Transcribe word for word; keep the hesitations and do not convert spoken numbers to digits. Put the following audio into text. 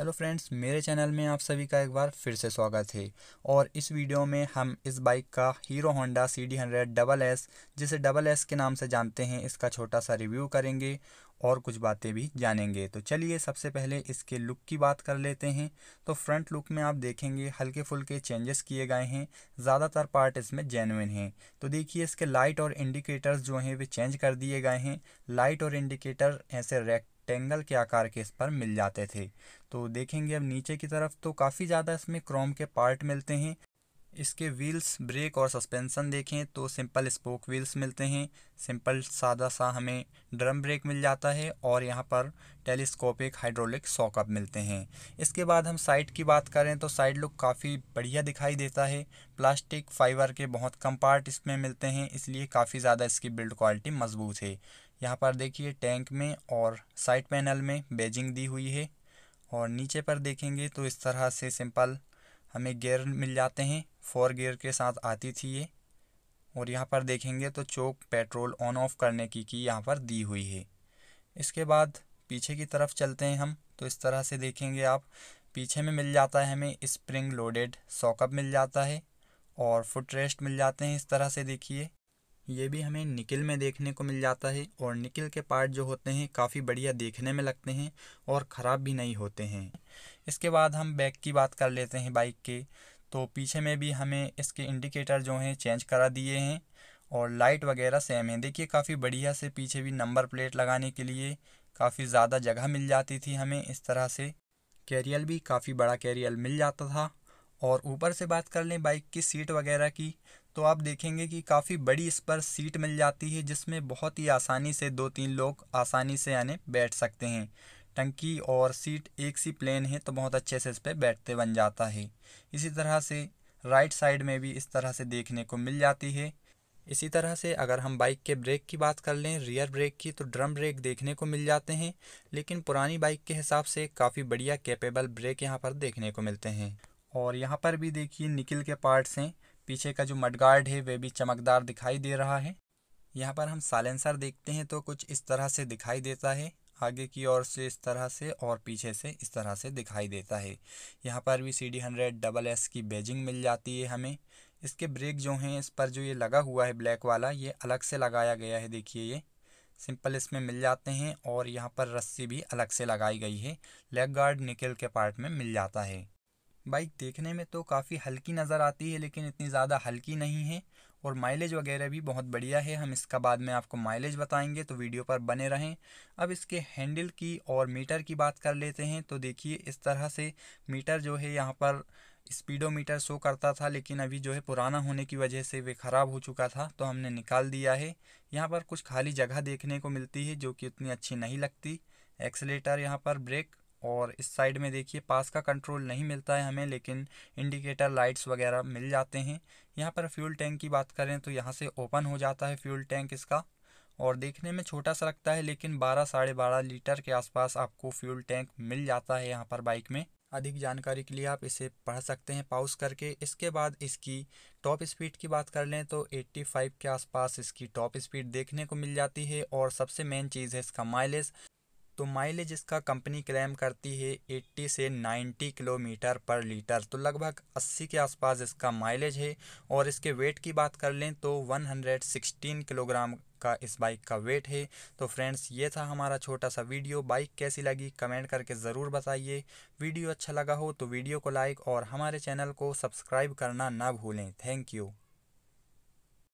Hello friends, मेरे channel में आप सभी का एक बार फिर से स्वागत है। और इस वीडियो में हम इस बाइक का hero Honda C D hundred double S, जिसे डबल एस के नाम से जानते हैं, इसका छोटा सा रिव्यू करेंगे और कुछ बातें भी जानेंगे। तो चलिए सबसे पहले इसके लुक की बात कर लेते हैं। तो फ्रंट लुक में आप देखेंगे हल्के फुल्के चेंजेस किए गए हैं, ज़्यादातर पार्ट इसमें जेन्युइन हैं। तो देखिए इसके लाइट और इंडिकेटर्स जो हैं वे चेंज कर दिए गए हैं। लाइट और इंडिकेटर ऐसे रेक्ट टेंगल के आकार के इस पर मिल जाते थे। तो देखेंगे अब नीचे की तरफ तो काफ़ी ज़्यादा इसमें क्रोम के पार्ट मिलते हैं। इसके व्हील्स, ब्रेक और सस्पेंशन देखें तो सिंपल स्पोक व्हील्स मिलते हैं। सिंपल सादा सा हमें ड्रम ब्रेक मिल जाता है और यहाँ पर टेलीस्कोपिक हाइड्रोलिक सॉकअप मिलते हैं। इसके बाद हम साइड की बात करें तो साइड लुक काफ़ी बढ़िया दिखाई देता है। प्लास्टिक फाइबर के बहुत कम पार्ट इसमें मिलते हैं, इसलिए काफ़ी ज़्यादा इसकी बिल्ड क्वालिटी मजबूत है। यहाँ पर देखिए टैंक में और साइड पैनल में बेजिंग दी हुई है। और नीचे पर देखेंगे तो इस तरह से सिंपल हमें गियर मिल जाते हैं। फोर गियर के साथ आती थी ये। और यहाँ पर देखेंगे तो चोक पेट्रोल ऑन ऑफ करने की की यहाँ पर दी हुई है। इसके बाद पीछे की तरफ चलते हैं हम तो इस तरह से देखेंगे आप, पीछे में मिल जाता है हमें स्प्रिंग लोडेड सॉकअप मिल जाता है और फुट रेस्ट मिल जाते हैं। इस तरह से देखिए ये भी हमें निकिल में देखने को मिल जाता है। और निकिल के पार्ट जो होते हैं काफ़ी बढ़िया देखने में लगते हैं और ख़राब भी नहीं होते हैं। इसके बाद हम बैक की बात कर लेते हैं बाइक के। तो पीछे में भी हमें इसके इंडिकेटर जो हैं चेंज करा दिए हैं और लाइट वगैरह सेम है। देखिए काफ़ी बढ़िया से पीछे भी नंबर प्लेट लगाने के लिए काफ़ी ज़्यादा जगह मिल जाती थी हमें। इस तरह से कैरियल भी काफ़ी बड़ा कैरियल मिल जाता था। और ऊपर से बात कर लें बाइक की सीट वगैरह की तो आप देखेंगे कि काफ़ी बड़ी इस पर सीट मिल जाती है, जिसमें बहुत ही आसानी से दो तीन लोग आसानी से यानी बैठ सकते हैं। टंकी और सीट एक सी प्लेन है तो बहुत अच्छे से इस पर बैठते बन जाता है। इसी तरह से राइट साइड में भी इस तरह से देखने को मिल जाती है। इसी तरह से अगर हम बाइक के ब्रेक की बात कर लें, रियर ब्रेक की, तो ड्रम ब्रेक देखने को मिल जाते हैं। लेकिन पुरानी बाइक के हिसाब से काफ़ी बढ़िया कैपेबल ब्रेक यहाँ पर देखने को मिलते हैं। और यहाँ पर भी देखिए निकिल के पार्ट्स हैं। पीछे का जो मडगार्ड है वे भी चमकदार दिखाई दे रहा है। यहाँ पर हम साइलेंसर देखते हैं तो कुछ इस तरह से दिखाई देता है, आगे की ओर से इस तरह से और पीछे से इस तरह से दिखाई देता है। यहाँ पर भी C D hundred double S की बैजिंग मिल जाती है हमें। इसके ब्रेक जो हैं इस पर जो ये लगा हुआ है ब्लैक वाला, ये अलग से लगाया गया है। देखिए ये सिंपल इसमें मिल जाते हैं और यहाँ पर रस्सी भी अलग से लगाई गई है। लेग गार्ड निकिल के पार्ट में मिल जाता है। बाइक देखने में तो काफ़ी हल्की नज़र आती है, लेकिन इतनी ज़्यादा हल्की नहीं है। और माइलेज वगैरह भी बहुत बढ़िया है। हम इसका बाद में आपको माइलेज बताएंगे, तो वीडियो पर बने रहें। अब इसके हैंडल की और मीटर की बात कर लेते हैं। तो देखिए इस तरह से मीटर जो है यहाँ पर स्पीडोमीटर शो करता था, लेकिन अभी जो है पुराना होने की वजह से वे ख़राब हो चुका था तो हमने निकाल दिया है। यहाँ पर कुछ खाली जगह देखने को मिलती है जो कि उतनी अच्छी नहीं लगती। एक्सीलेटर, यहाँ पर ब्रेक, और इस साइड में देखिए पास का कंट्रोल नहीं मिलता है हमें, लेकिन इंडिकेटर लाइट्स वगैरह मिल जाते हैं। यहाँ पर फ्यूल टैंक की बात करें तो यहाँ से ओपन हो जाता है फ्यूल टैंक इसका। और देखने में छोटा सा लगता है, लेकिन बारह साढ़े बारह लीटर के आसपास आपको फ्यूल टैंक मिल जाता है यहाँ पर बाइक में। अधिक जानकारी के लिए आप इसे पढ़ सकते हैं पॉज करके। इसके बाद इसकी टॉप स्पीड की बात कर लें तो पचासी के आसपास इसकी टॉप स्पीड देखने को मिल जाती है। और सबसे मेन चीज़ है इसका माइलेज। तो माइलेज इसका कंपनी क्लेम करती है अस्सी से नब्बे किलोमीटर पर लीटर, तो लगभग अस्सी के आसपास इसका माइलेज है। और इसके वेट की बात कर लें तो एक सौ सोलह किलोग्राम का इस बाइक का वेट है। तो फ्रेंड्स ये था हमारा छोटा सा वीडियो। बाइक कैसी लगी कमेंट करके ज़रूर बताइए। वीडियो अच्छा लगा हो तो वीडियो को लाइक और हमारे चैनल को सब्सक्राइब करना ना भूलें। Thank you.